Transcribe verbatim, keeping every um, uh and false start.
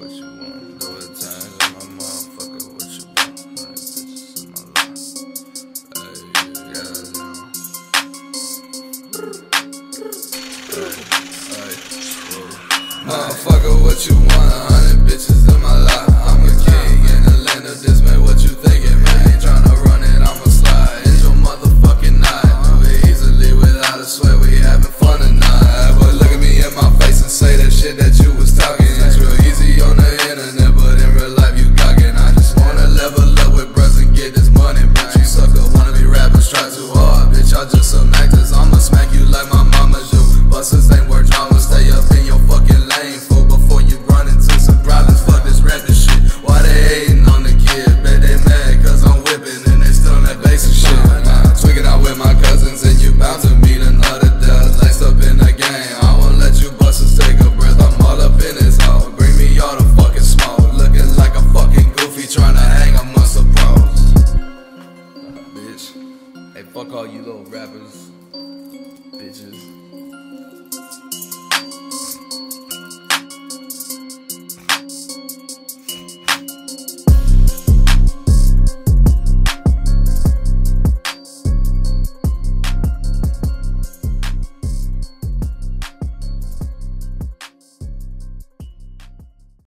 what you want. Go at times in my motherfucker, what you want. Hundred bitches in my life. Hey, you guys know. Hey, hey, whoa. Motherfucker, what you want? A hundred bitches in my life. I'm a king in the land of this, man. What you thinking, man? I ain't tryna run it, I'ma slide. It's your motherfucking night. Do it easily without a sweat. We having fun tonight. But look at me in my face and say that shit that you was talking. Fuck all you little rappers, bitches.